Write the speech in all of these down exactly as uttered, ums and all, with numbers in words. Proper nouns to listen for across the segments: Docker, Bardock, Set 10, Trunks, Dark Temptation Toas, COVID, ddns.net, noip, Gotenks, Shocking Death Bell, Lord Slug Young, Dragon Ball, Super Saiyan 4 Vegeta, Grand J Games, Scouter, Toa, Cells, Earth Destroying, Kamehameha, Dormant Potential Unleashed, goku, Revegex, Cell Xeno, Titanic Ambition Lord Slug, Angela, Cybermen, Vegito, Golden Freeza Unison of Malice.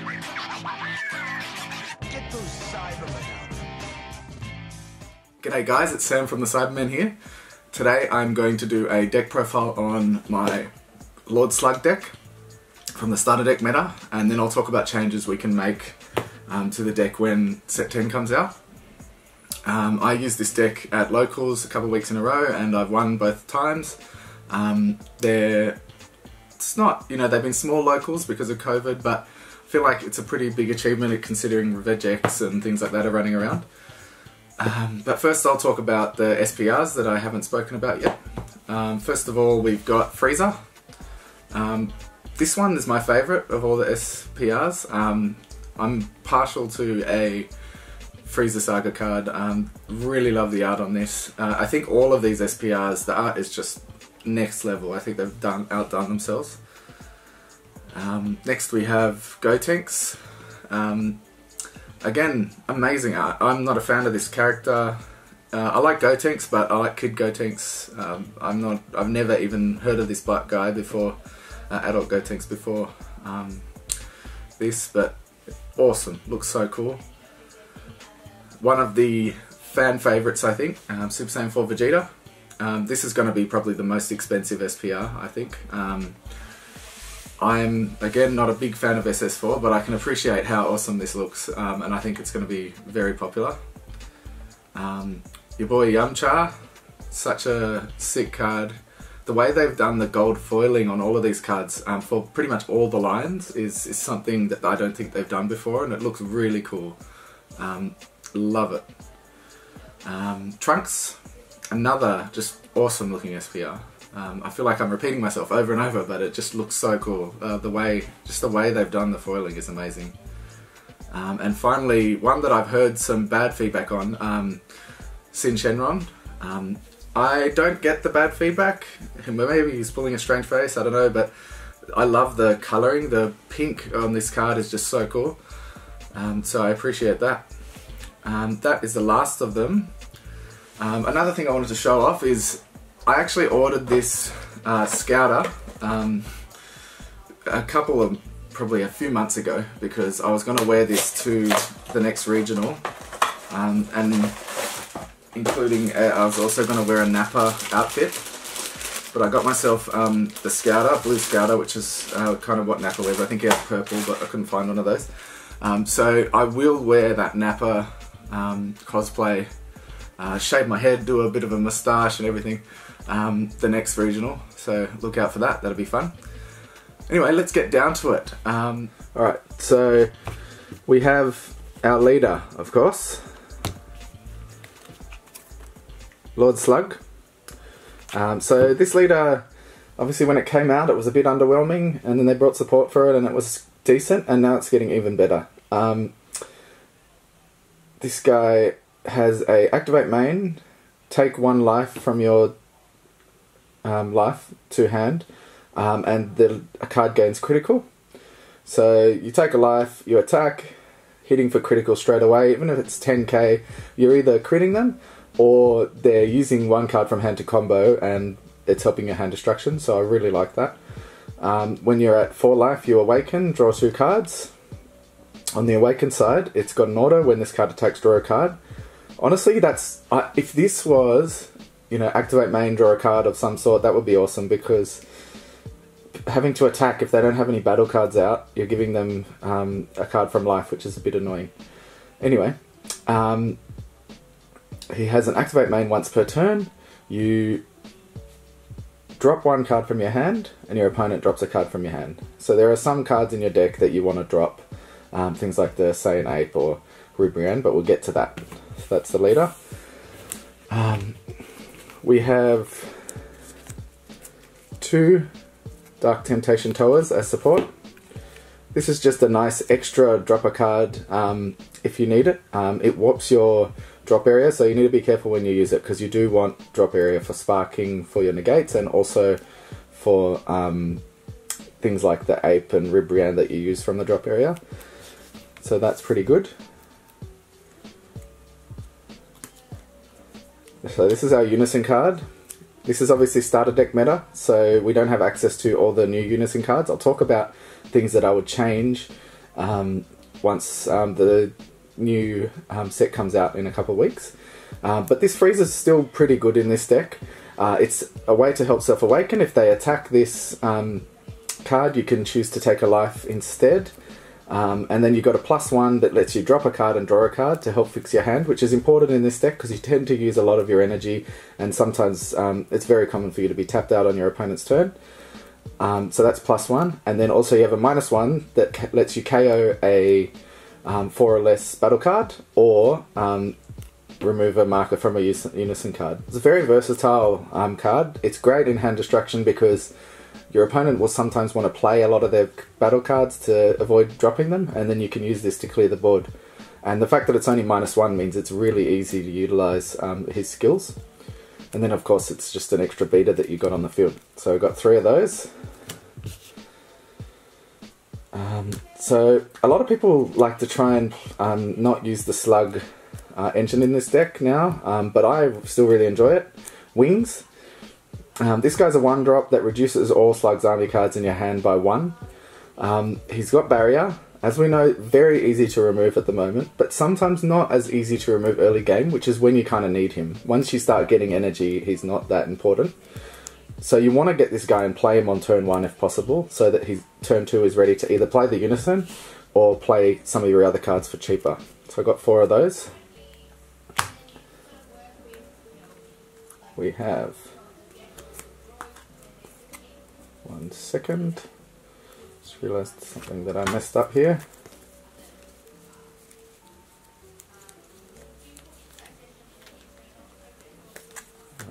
Get those Cybermen out. G'day guys, it's Sam from the Cybermen here. Today I'm going to do a deck profile on my Lord Slug deck from the starter deck meta, and then I'll talk about changes we can make um, to the deck when set ten comes out. Um, I used this deck at locals a couple of weeks in a row and I've won both times. Um, they're, it's not, you know, they've been small locals because of COVID, but I feel like it's a pretty big achievement considering Revegex and things like that are running around. Um, but first I'll talk about the S P Rs that I haven't spoken about yet. Um, first of all, we've got Freeza. Um, this one is my favourite of all the S P Rs. Um, I'm partial to a Freeza Saga card. Um, really love the art on this. Uh, I think all of these S P Rs, the art is just next level. I think they've done outdone themselves. Um, next we have Gotenks. Um, Again, amazing art. I'm not a fan of this character. Uh, I like Gotenks, but I like Kid Gotenks. Um, I'm not. I've never even heard of this black guy before, uh, adult Gotenks before um, this, but awesome. Looks so cool. One of the fan favorites, I think, um, Super Saiyan four Vegeta. Um, this is going to be probably the most expensive S P R, I think. Um, I'm, again, not a big fan of S S four, but I can appreciate how awesome this looks, um, and I think it's going to be very popular. Um, your boy Yamcha, such a sick card. The way they've done the gold foiling on all of these cards um, for pretty much all the lines is, is something that I don't think they've done before, and it looks really cool. Um, love it. Um, Trunks, another just awesome looking S P R. Um, I feel like I'm repeating myself over and over, but it just looks so cool. Uh, the way, just the way they've done the foiling is amazing. Um, and finally, one that I've heard some bad feedback on, um, Sin Shenron. Um, I don't get the bad feedback. Maybe he's pulling a strange face, I don't know, but I love the colouring. The pink on this card is just so cool. Um, so I appreciate that. Um, that is the last of them. Um, another thing I wanted to show off is I actually ordered this uh, Scouter um, a couple of, probably a few months ago, because I was going to wear this to the next regional, um, and including uh, I was also going to wear a Napa outfit, but I got myself um, the Scouter, blue Scouter, which is uh, kind of what Napa wears. I think it has purple, but I couldn't find one of those. Um, so I will wear that Napa um, cosplay, uh, shave my head, do a bit of a moustache and everything. Um, the next regional, so look out for that, that'll be fun. Anyway, let's get down to it. Um, Alright, so we have our leader, of course, Lord Slug. Um, so this leader, obviously when it came out it was a bit underwhelming, and then they brought support for it and it was decent, and now it's getting even better. Um, this guy has a activate main, take one life from your Um, life to hand, um, and the a card gains critical. So you take a life, you attack, hitting for critical straight away. Even if it's ten K, you're either critting them or they're using one card from hand to combo, and it's helping your hand destruction. So I really like that. Um, when you're at four life, you awaken, draw two cards. On the awaken side, it's got an auto. When this card attacks, draw a card. Honestly, that's I, if this was, you know, activate main, draw a card of some sort, that would be awesome, because having to attack, if they don't have any battle cards out, you're giving them um, a card from life, which is a bit annoying. Anyway, um, he has an activate main once per turn. You drop one card from your hand, and your opponent drops a card from your hand. So there are some cards in your deck that you want to drop, um, things like the Saiyan Ape or Ribrianne, but we'll get to that. So that's the leader. Um... We have two Dark Temptation Toas as support. This is just a nice extra dropper card um, if you need it. Um, it warps your drop area, so you need to be careful when you use it, because you do want drop area for sparking for your negates, and also for um, things like the Ape and Ribrianne that you use from the drop area. So that's pretty good. So this is our Unison card. This is obviously starter deck meta, so we don't have access to all the new Unison cards. I'll talk about things that I would change um, once um, the new um, set comes out in a couple of weeks. Um, but this Freeza's still pretty good in this deck. Uh, it's a way to help self-awaken. If they attack this um, card, you can choose to take a life instead. Um, and then you've got a plus one that lets you drop a card and draw a card to help fix your hand, which is important in this deck because you tend to use a lot of your energy, and sometimes um, it's very common for you to be tapped out on your opponent's turn. Um, so that's plus one. And then also you have a minus one that lets you K O a um, four or less battle card, or um, remove a marker from a unison card. It's a very versatile um, card. It's great in hand destruction because your opponent will sometimes want to play a lot of their battle cards to avoid dropping them, and then you can use this to clear the board. And the fact that it's only minus one means it's really easy to utilize um, his skills. And then of course it's just an extra beater that you got on the field. So I've got three of those. Um, so a lot of people like to try and um, not use the Slug uh, engine in this deck now, um, but I still really enjoy it. Wings. Um, this guy's a one drop that reduces all Slug's army cards in your hand by one. Um, he's got barrier, as we know, very easy to remove at the moment, but sometimes not as easy to remove early game, which is when you kind of need him. Once you start getting energy, he's not that important. So you want to get this guy and play him on turn one if possible, so that his turn two is ready to either play the unison or play some of your other cards for cheaper. So I got four of those. We have... One second. Just realized something that I messed up here.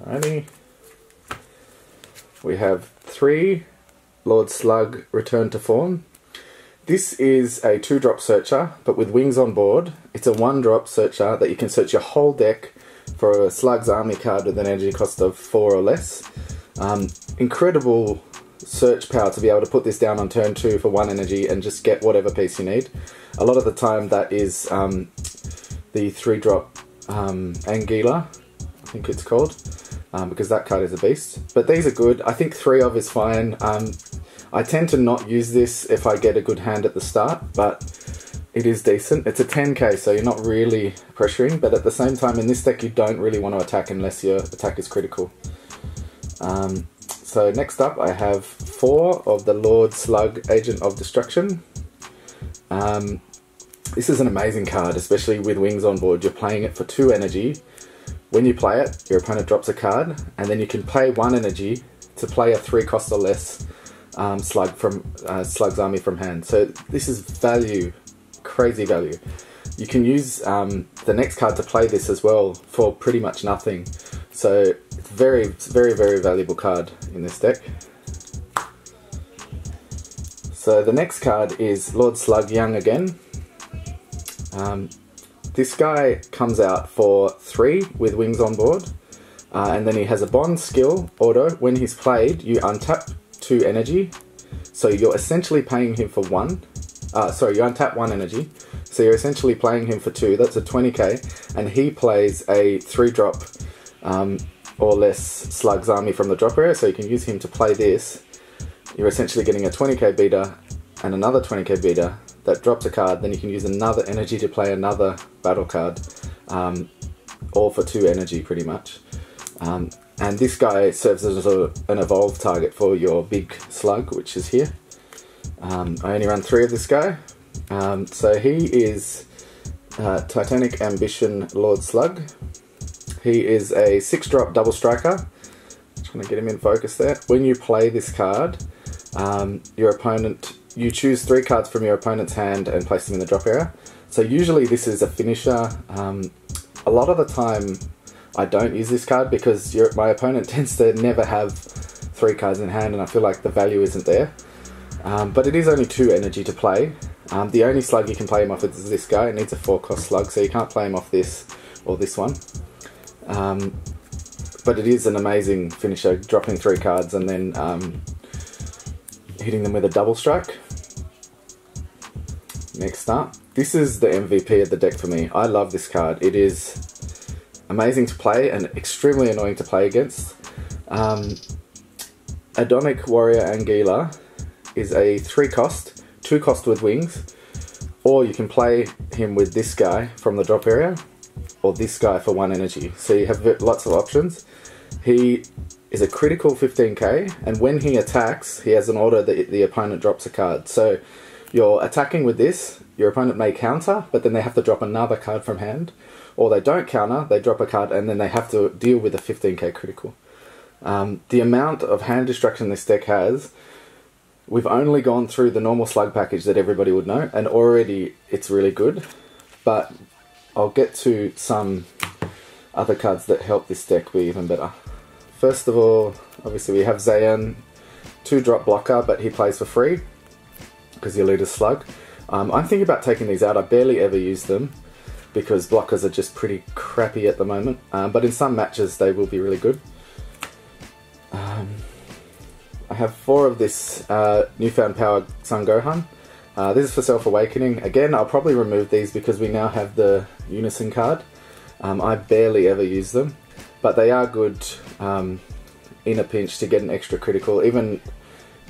Alrighty. We have three Lord Slug returned to form. This is a two drop searcher, but with Wings on board, it's a one drop searcher that you can search your whole deck for a Slug's army card with an energy cost of four or less. Um, incredible search power to be able to put this down on turn two for one energy and just get whatever piece you need. A lot of the time that is um, the three drop um, Angela, I think it's called, um, because that card is a beast. But these are good. I think three of is fine. Um, I tend to not use this if I get a good hand at the start, but it is decent. It's a ten K, so you're not really pressuring, but at the same time in this deck you don't really want to attack unless your attack is critical. Um, So next up I have four of the Lord Slug Agent of Destruction. Um, this is an amazing card, especially with Wings on board. You're playing it for two energy. When you play it, your opponent drops a card, and then you can pay one energy to play a three cost or less um, slug from uh, Slug's army from hand. So this is value, crazy value. You can use um, the next card to play this as well for pretty much nothing. So it's very, very, very valuable card in this deck. So the next card is Lord Slug Young again. Um, this guy comes out for three with Wings on board. Uh, and then he has a bond skill auto. When he's played, you untap two energy. So you're essentially paying him for one. Uh, sorry, you untap one energy. So you're essentially playing him for two. That's a twenty K. And he plays a three drop Um, or less Slug's army from the drop area, so you can use him to play this. You're essentially getting a twenty K beater and another twenty K beater that drops a card, then you can use another energy to play another battle card, um, all for two energy pretty much. Um, and this guy serves as a, an evolved target for your big Slug, which is here. Um, I only run three of this guy. Um, so he is uh, Titanic Ambition Lord Slug. He is a six drop double striker. Trying to get him in focus there. When you play this card, um, your opponent, you choose three cards from your opponent's hand and place them in the drop area. So usually this is a finisher. Um, a lot of the time I don't use this card because your, my opponent tends to never have three cards in hand and I feel like the value isn't there. Um, but it is only two energy to play. Um, the only Slug you can play him off is this guy. It needs a four cost Slug, so you can't play him off this or this one. Um, but it is an amazing finisher, dropping three cards and then um, hitting them with a double strike. Next up, this is the M V P of the deck for me. I love this card. It is amazing to play and extremely annoying to play against. Um, Adonic Warrior Angila is a three cost, two cost with Wings. Or you can play him with this guy from the drop area, or this guy for one energy. So you have lots of options. He is a critical fifteen K, and when he attacks, he has an order that the opponent drops a card. So you're attacking with this, your opponent may counter, but then they have to drop another card from hand. Or they don't counter, they drop a card, and then they have to deal with a fifteen K critical. Um, the amount of hand destruction this deck has, we've only gone through the normal slug package that everybody would know, and already it's really good. But I'll get to some other cards that help this deck be even better. First of all, obviously we have Zayan, two-drop blocker, but he plays for free, because your leader's slug. Um, I'm thinking about taking these out. I barely ever use them, because blockers are just pretty crappy at the moment. Um, but in some matches they will be really good. Um, I have four of this uh, Newfound Power Sun Gohan. Uh, this is for Self-Awakening. Again, I'll probably remove these because we now have the Unison card. Um, I barely ever use them, but they are good um, in a pinch to get an extra critical. Even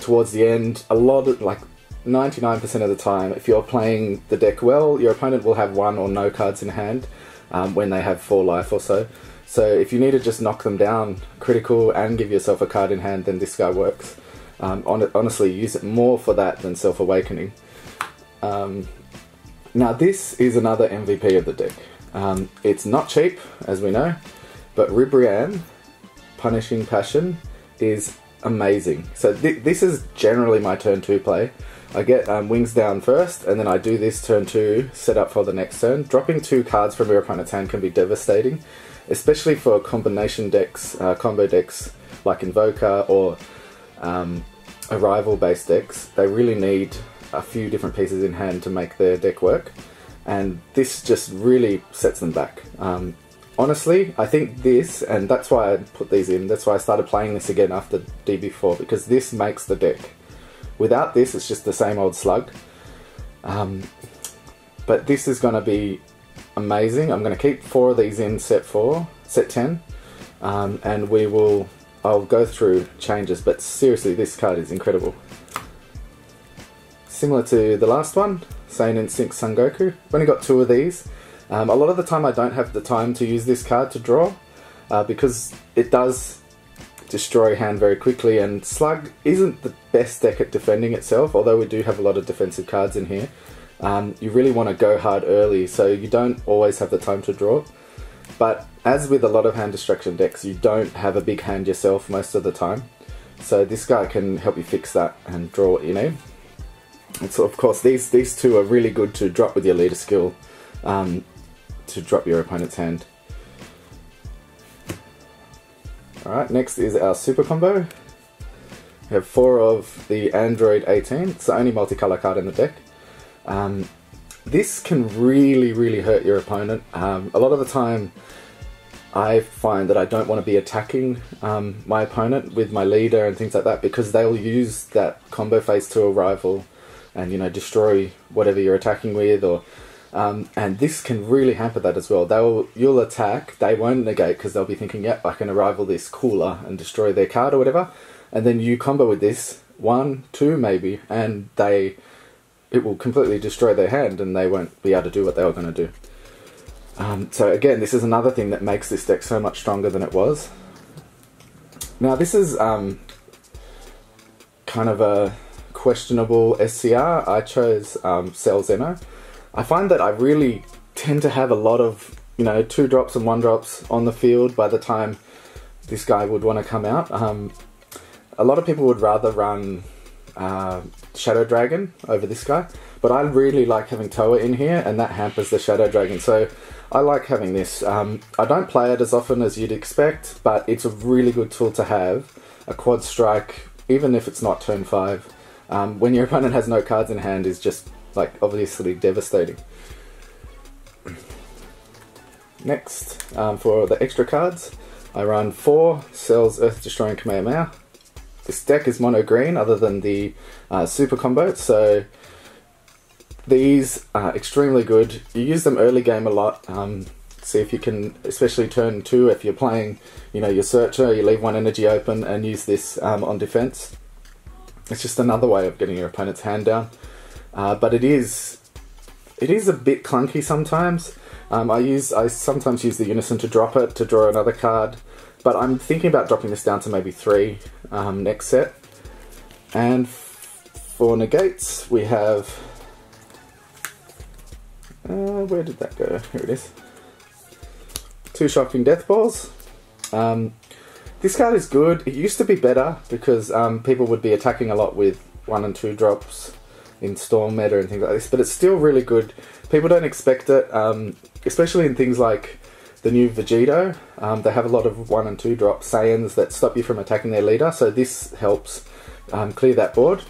towards the end, a lot of, like, ninety-nine percent of the time, if you're playing the deck well, your opponent will have one or no cards in hand um, when they have four life or so. So if you need to just knock them down critical and give yourself a card in hand, then this guy works. Um, on, honestly, use it more for that than Self-Awakening. Um, now this is another M V P of the deck. Um, it's not cheap, as we know, but Ribrianne, Punishing Passion, is amazing. So th this is generally my turn two play. I get um, Wings down first, and then I do this turn two, set up for the next turn. Dropping two cards from your opponent's hand can be devastating, especially for combination decks, uh, combo decks like Invoker or um, Arrival-based decks. They really need a few different pieces in hand to make their deck work, and this just really sets them back. Um, honestly, I think this, and that's why I put these in, that's why I started playing this again after D B four, because this makes the deck. Without this, it's just the same old slug. Um, but this is going to be amazing. I'm going to keep four of these in set four, set ten, um, and we will, I'll go through changes, but seriously, this card is incredible. Similar to the last one, Saiyan and Sync Sangoku. I've only got two of these. Um, a lot of the time I don't have the time to use this card to draw, uh, because it does destroy hand very quickly, and Slug isn't the best deck at defending itself, although we do have a lot of defensive cards in here. Um, you really want to go hard early, so you don't always have the time to draw. But as with a lot of hand destruction decks, you don't have a big hand yourself most of the time. So this guy can help you fix that and draw what you need. And so of course these, these two are really good to drop with your leader skill, um, to drop your opponent's hand. Alright, next is our super combo. We have four of the Android eighteen, it's the only multicolour card in the deck. Um, this can really, really hurt your opponent. Um, a lot of the time I find that I don't want to be attacking um, my opponent with my leader and things like that, because they'll use that combo phase to a rival and, you know, destroy whatever you're attacking with, or Um, and this can really hamper that as well. They'll, you'll attack, they won't negate because they'll be thinking, yep, I can arrival this cooler and destroy their card or whatever. And then you combo with this, one, two maybe, and they, it will completely destroy their hand and they won't be able to do what they were going to do. Um, so again, this is another thing that makes this deck so much stronger than it was. Now this is um, kind of a questionable S C R. I chose um, Cell Xeno. I find that I really tend to have a lot of, you know, two drops and one drops on the field by the time this guy would want to come out. Um, a lot of people would rather run uh, Shadow Dragon over this guy, but I really like having Toa in here, and that hampers the Shadow Dragon, so I like having this. Um, I don't play it as often as you'd expect, but it's a really good tool to have, a quad strike, even if it's not turn five. Um, when your opponent has no cards in hand is just, like, obviously devastating. Next, um, for the extra cards, I run four Cells, Earth Destroying, Kamehameha. This deck is mono green other than the uh, super combo, so these are extremely good. You use them early game a lot, um, see if you can, especially turn two, if you're playing, you know, your searcher, you leave one energy open and use this um, on defense. It's just another way of getting your opponent's hand down. Uh, but it is It is a bit clunky sometimes. Um, I use I sometimes use the Unison to drop it, to draw another card, but I'm thinking about dropping this down to maybe three um, next set. And for negates, we have... Uh, where did that go? Here it is. Two Shocking Death Balls. Um, this card is good. It used to be better because um, people would be attacking a lot with one and two drops in Storm meta and things like this, but it's still really good. People don't expect it, um, especially in things like the new Vegito. Um, they have a lot of one and two drop Saiyans that stop you from attacking their leader, so this helps um, clear that board.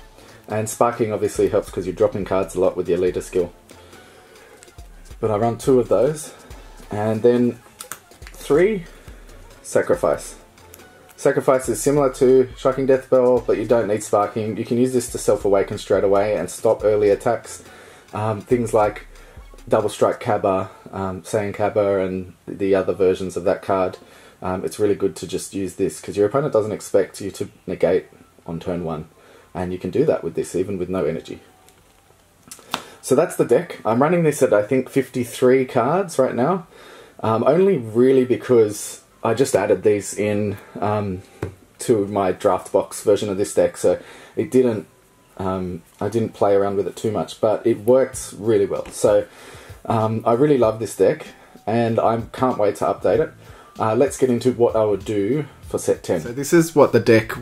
And Sparking obviously helps because you're dropping cards a lot with your leader skill. But I run two of those. And then three, Sacrifice. Sacrifice is similar to Shocking Death Bell, but you don't need Sparking. You can use this to self-awaken straight away and stop early attacks. Um, things like Double Strike Cabba, um, Saiyan Cabba, and the other versions of that card. Um, it's really good to just use this because your opponent doesn't expect you to negate on turn one. And you can do that with this, even with no energy. So that's the deck. I'm running this at, I think, fifty-three cards right now. Um, only really because I just added these in um, to my draft box version of this deck, so it didn't, um, I didn't play around with it too much, but it works really well. So um, I really love this deck, and I can't wait to update it. Uh, let's get into what I would do for set ten. So this is what the deck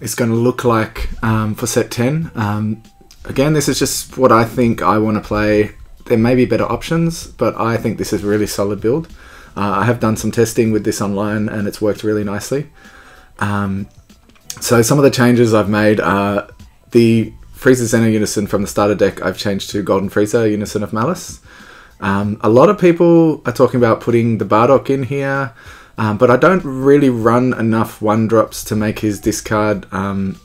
is going to look like um, for set ten. Um, Again, this is just what I think I want to play. There may be better options, but I think this is a really solid build. Uh, I have done some testing with this online and it's worked really nicely. Um, so some of the changes I've made are the Freeza Xeno Unison from the starter deck I've changed to Golden Freeza Unison of Malice. Um, a lot of people are talking about putting the Bardock in here, um, but I don't really run enough one-drops to make his discard... Um,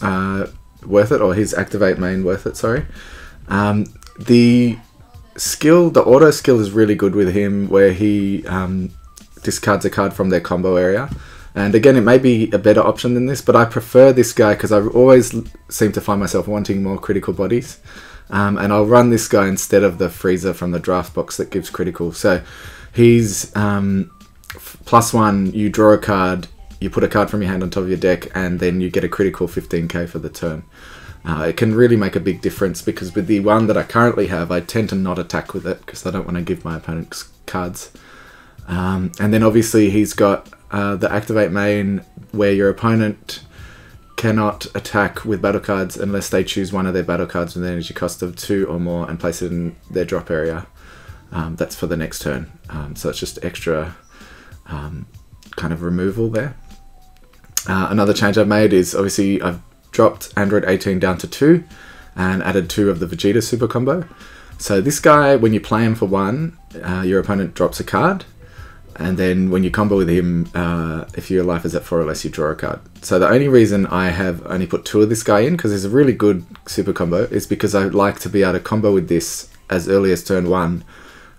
uh, worth it, or his activate main worth it, sorry. Um, the skill, the auto skill is really good with him, where he um, discards a card from their combo area. And again, it may be a better option than this, but I prefer this guy because I always seem to find myself wanting more critical bodies. Um, and I'll run this guy instead of the Freeza from the draft box that gives critical. So he's um, plus one, you draw a card, you put a card from your hand on top of your deck, and then you get a critical fifteen K for the turn. Uh, it can really make a big difference, because with the one that I currently have, I tend to not attack with it, because I don't want to give my opponents cards. Um, and then obviously he's got uh, the activate main, where your opponent cannot attack with battle cards unless they choose one of their battle cards with an energy cost of two or more and place it in their drop area. Um, that's for the next turn. Um, so it's just extra um, kind of removal there. Uh, another change I've made is, obviously, I've dropped Android eighteen down to two and added two of the Vegeta super combo. So this guy, when you play him for one, uh, your opponent drops a card, and then when you combo with him, uh, if your life is at four or less, you draw a card. So the only reason I have only put two of this guy in, because he's a really good super combo, is because I like to be able to combo with this as early as turn one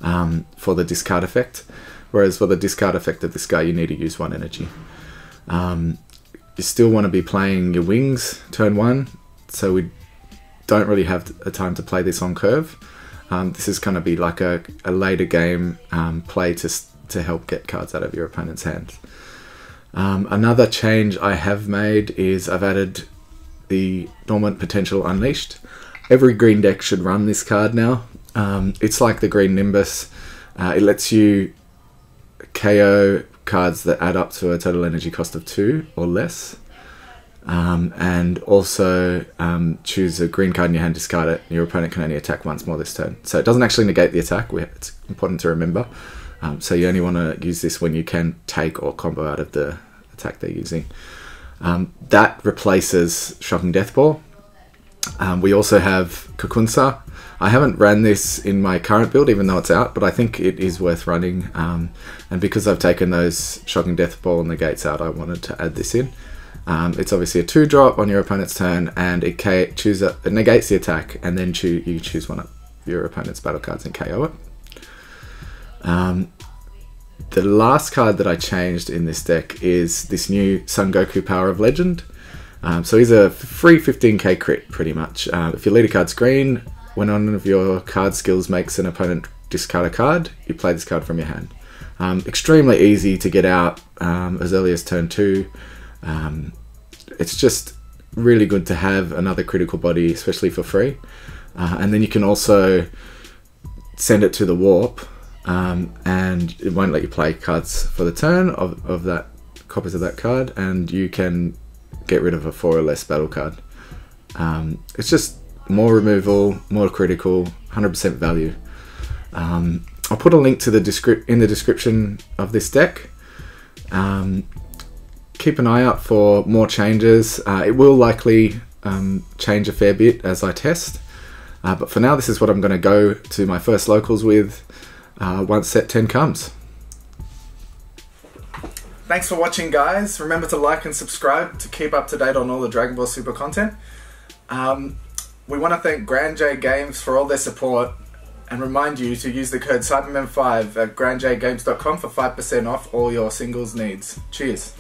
um, for the discard effect, whereas for the discard effect of this guy, you need to use one energy. Um, You still want to be playing your Wings turn one, so we don't really have a time to play this on curve. Um, this is going to be like a, a later game um, play to, to help get cards out of your opponent's hand. Um, another change I have made is I've added the Dormant Potential Unleashed. Every green deck should run this card now. Um, it's like the green Nimbus. Uh, it lets you K O cards that add up to a total energy cost of two or less, um, and also um, choose a green card in your hand, discard it, and your opponent can only attack once more this turn. So it doesn't actually negate the attack, we, it's important to remember, um, so you only want to use this when you can take or combo out of the attack they're using. Um, that replaces Shocking Death Ball. Um, we also have Kokunsa. I haven't ran this in my current build, even though it's out, but I think it is worth running. Um, and because I've taken those Shocking Death Ball and the gates out, I wanted to add this in. Um, it's obviously a two-drop on your opponent's turn, and it, K choose a, it negates the attack, and then choo you choose one of your opponent's battle cards and K O it. Um, the last card that I changed in this deck is this new Sun Goku Power of Legend. Um, so he's a free fifteen K crit, pretty much. Uh, if your leader card's green, When one of your card skills makes an opponent discard a card, you play this card from your hand. Um, extremely easy to get out um, as early as turn two. Um, it's just really good to have another critical body, especially for free. Uh, and then you can also send it to the warp, um, and it won't let you play cards for the turn of, of that copies of that card, and you can get rid of a four or less battle card. Um, it's just more removal, more critical, one hundred percent value. Um, I'll put a link to the descrip in the description of this deck. Um, keep an eye out for more changes. Uh, it will likely um, change a fair bit as I test. Uh, but for now, this is what I'm going to go to my first locals with uh, once set ten comes. Thanks for watching, guys. Remember to like and subscribe to keep up to date on all the Dragon Ball Super content. Um, we want to thank Grand J Games for all their support and remind you to use the code Cyberman five at grand j games dot com for five percent off all your singles needs. Cheers.